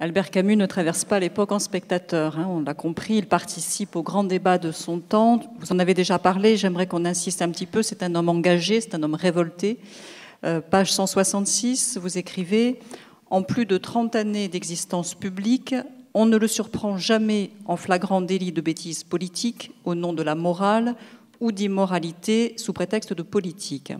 Albert Camus ne traverse pas l'époque en spectateur, hein, on l'a compris, il participe au grand débat de son temps. Vous en avez déjà parlé, j'aimerais qu'on insiste un petit peu, c'est un homme engagé, c'est un homme révolté. Page 166, vous écrivez « En plus de 30 années d'existence publique, on ne le surprend jamais en flagrant délit de bêtise politique au nom de la morale ou d'immoralité sous prétexte de politique.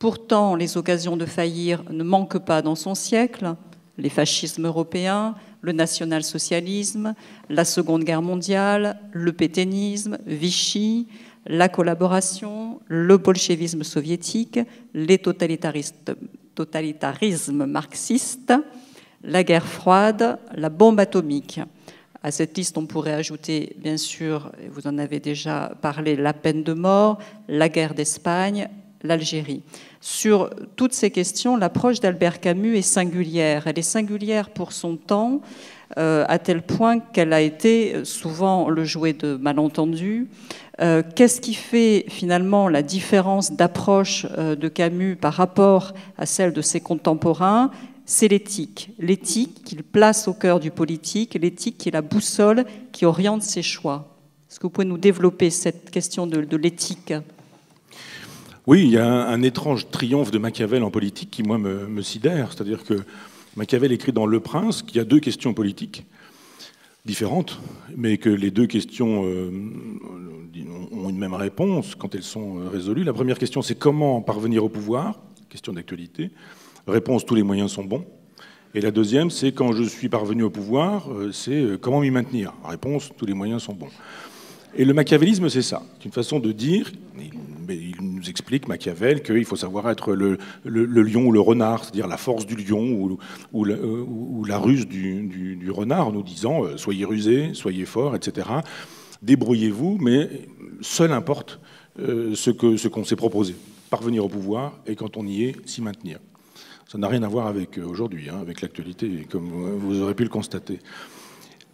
Pourtant, les occasions de faillir ne manquent pas dans son siècle. » Les fascismes européens, le national-socialisme, la Seconde Guerre mondiale, le pétainisme, Vichy, la collaboration, le bolchevisme soviétique, les totalitarismes marxistes, la guerre froide, la bombe atomique. À cette liste, on pourrait ajouter, bien sûr, vous en avez déjà parlé, la peine de mort, la guerre d'Espagne, l'Algérie. Sur toutes ces questions, l'approche d'Albert Camus est singulière. Elle est singulière pour son temps, à tel point qu'elle a été souvent le jouet de malentendus. Qu'est-ce qui fait finalement la différence d'approche de Camus par rapport à celle de ses contemporains? C'est l'éthique. L'éthique qu'il place au cœur du politique, l'éthique qui est la boussole qui oriente ses choix. Est-ce que vous pouvez nous développer cette question de l'éthique ? Oui, il y a un étrange triomphe de Machiavel en politique qui, moi, me sidère. C'est-à-dire que Machiavel écrit dans Le Prince qu'il y a deux questions politiques différentes, mais que les deux questions ont une même réponse quand elles sont résolues. La première question, c'est comment parvenir au pouvoir, question d'actualité. Réponse, tous les moyens sont bons. Et la deuxième, c'est quand je suis parvenu au pouvoir, c'est comment m'y maintenir. Réponse, tous les moyens sont bons. Et le machiavélisme, c'est ça. C'est une façon de dire... Mais il nous explique, Machiavel, qu'il faut savoir être le lion ou le renard, c'est-à-dire la force du lion ou la ruse du renard, en nous disant « soyez rusés, soyez forts, etc. Débrouillez-vous, mais seul importe ce qu'on s'est proposé. Parvenir au pouvoir et quand on y est, s'y maintenir. » Ça n'a rien à voir avec aujourd'hui, hein, avec l'actualité, comme vous aurez pu le constater.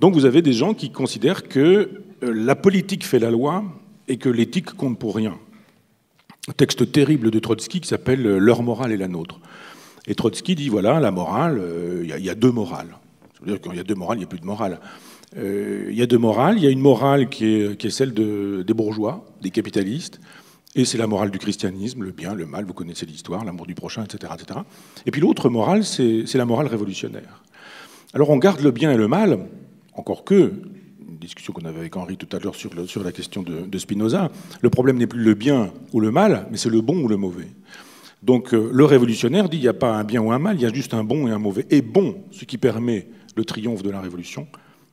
Donc vous avez des gens qui considèrent que la politique fait la loi et que l'éthique compte pour rien. Un texte terrible de Trotsky qui s'appelle « Leur morale et la nôtre ». Et Trotsky dit, voilà, la morale, il y a deux morales. Ça veut dire qu'il y a deux morales, il n'y a plus de morale. Il y a deux morales, il y a une morale qui est celle des bourgeois, des capitalistes, et c'est la morale du christianisme, le bien, le mal, vous connaissez l'histoire, l'amour du prochain, etc. etc. Et puis l'autre morale, c'est la morale révolutionnaire. Alors on garde le bien et le mal, encore que... discussion qu'on avait avec Henri tout à l'heure sur la question de Spinoza, le problème n'est plus le bien ou le mal, mais c'est le bon ou le mauvais. Donc le révolutionnaire dit il n'y a pas un bien ou un mal, il y a juste un bon et un mauvais. Et bon, ce qui permet le triomphe de la révolution,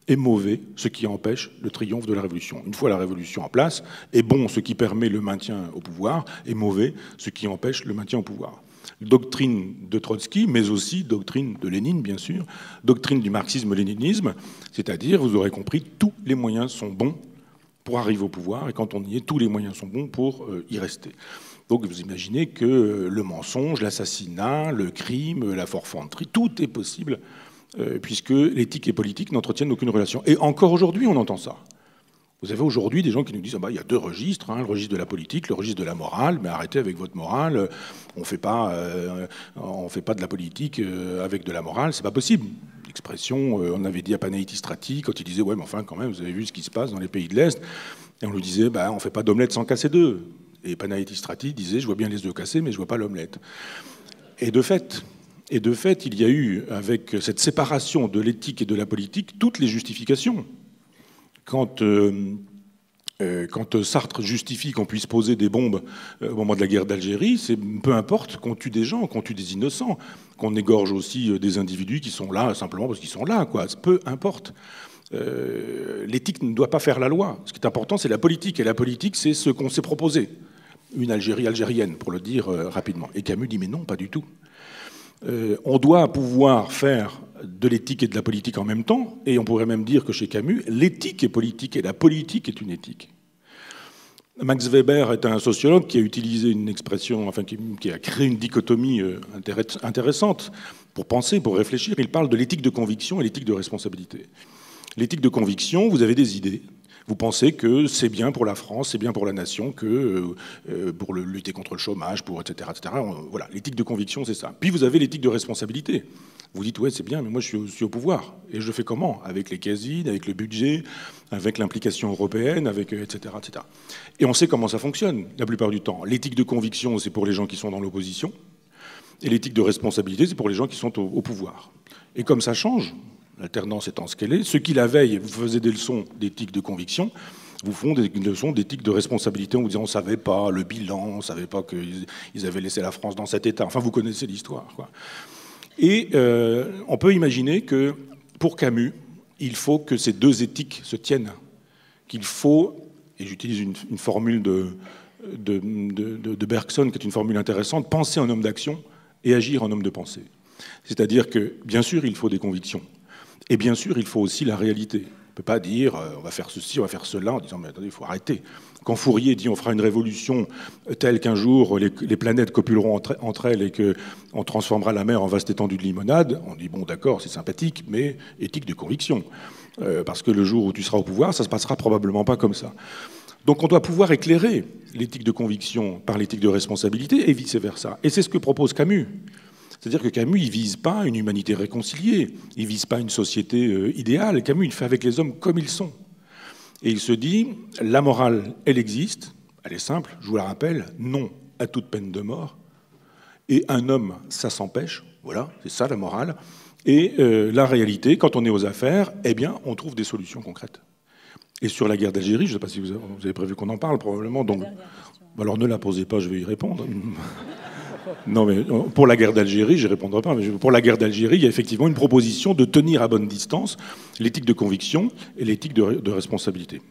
et mauvais, ce qui empêche le triomphe de la révolution. Une fois la révolution en place, et bon, ce qui permet le maintien au pouvoir, et mauvais, ce qui empêche le maintien au pouvoir. Doctrine de Trotsky, mais aussi doctrine de Lénine, bien sûr, doctrine du marxisme-léninisme, c'est-à-dire, vous aurez compris, tous les moyens sont bons pour arriver au pouvoir, et quand on y est, tous les moyens sont bons pour y rester. Donc vous imaginez que le mensonge, l'assassinat, le crime, la forfanterie, tout est possible, puisque l'éthique et politique n'entretiennent aucune relation. Et encore aujourd'hui, on entend ça. Vous avez aujourd'hui des gens qui nous disent ah bah, il y a deux registres, hein, le registre de la politique, le registre de la morale, mais arrêtez avec votre morale, on fait pas de la politique avec de la morale, c'est pas possible. L'expression, on avait dit à Panaït Istrati, quand il disait ouais mais enfin quand même, vous avez vu ce qui se passe dans les pays de l'Est, et on lui disait bah, on fait pas d'omelette sans casser deux. Et Panaït Istrati disait je vois bien les œufs cassés, mais je vois pas l'omelette. Et de fait, il y a eu, avec cette séparation de l'éthique et de la politique, toutes les justifications. Quand Sartre justifie qu'on puisse poser des bombes au moment de la guerre d'Algérie, c'est peu importe qu'on tue des gens, qu'on tue des innocents, qu'on égorge aussi des individus qui sont là simplement parce qu'ils sont là, quoi. Peu importe. L'éthique ne doit pas faire la loi. Ce qui est important, c'est la politique. Et la politique, c'est ce qu'on s'est proposé. Une Algérie algérienne, pour le dire rapidement. Et Camus dit « mais non, pas du tout ». On doit pouvoir faire de l'éthique et de la politique en même temps, et on pourrait même dire que chez Camus, l'éthique est politique et la politique est une éthique. Max Weber est un sociologue qui a utilisé une expression, enfin qui a créé une dichotomie intéressante pour penser, pour réfléchir. Il parle de l'éthique de conviction et l'éthique de responsabilité. L'éthique de conviction, vous avez des idées, Vous pensez que c'est bien pour la France, c'est bien pour la nation, que pour lutter contre le chômage, pour etc. etc. Voilà, l'éthique de conviction, c'est ça. Puis vous avez l'éthique de responsabilité. Vous dites, ouais, c'est bien, mais moi je suis au pouvoir. Et je fais comment? Avec les casiers, avec le budget, avec l'implication européenne, avec etc., etc. Et on sait comment ça fonctionne la plupart du temps. L'éthique de conviction, c'est pour les gens qui sont dans l'opposition. Et l'éthique de responsabilité, c'est pour les gens qui sont au pouvoir. Et comme ça change, l'alternance étant ce qu'elle est, ceux qui la veille vous faisaient des leçons d'éthique de conviction vous font des leçons d'éthique de responsabilité en vous disant on ne savait pas le bilan, on ne savait pas qu'ils avaient laissé la France dans cet état. Enfin, vous connaissez l'histoire, quoi. Et on peut imaginer que pour Camus, il faut que ces deux éthiques se tiennent. Qu'il faut, et j'utilise une formule de Bergson qui est une formule intéressante, penser en homme d'action et agir en homme de pensée. C'est-à-dire que, bien sûr, il faut des convictions. Et bien sûr, il faut aussi la réalité. On ne peut pas dire on va faire ceci, on va faire cela, en disant mais attendez, il faut arrêter. Quand Fourier dit on fera une révolution telle qu'un jour les planètes copuleront entre elles et qu'on transformera la mer en vaste étendue de limonade, on dit bon d'accord, c'est sympathique, mais éthique de conviction. Parce que le jour où tu seras au pouvoir, ça ne se passera probablement pas comme ça. Donc on doit pouvoir éclairer l'éthique de conviction par l'éthique de responsabilité et vice-versa. Et c'est ce que propose Camus. C'est-à-dire que Camus, il ne vise pas une humanité réconciliée, il ne vise pas une société idéale. Camus, il fait avec les hommes comme ils sont. Et il se dit, la morale, elle existe, elle est simple, je vous la rappelle, non à toute peine de mort. Et un homme, ça s'empêche, voilà, c'est ça la morale. Et la réalité, quand on est aux affaires, eh bien, on trouve des solutions concrètes. Et sur la guerre d'Algérie, je ne sais pas si vous avez prévu qu'on en parle, probablement. Donc, alors ne la posez pas, je vais y répondre. Non, mais pour la guerre d'Algérie, je ne répondrai pas, mais pour la guerre d'Algérie, il y a effectivement une proposition de tenir à bonne distance l'éthique de conviction et l'éthique de responsabilité.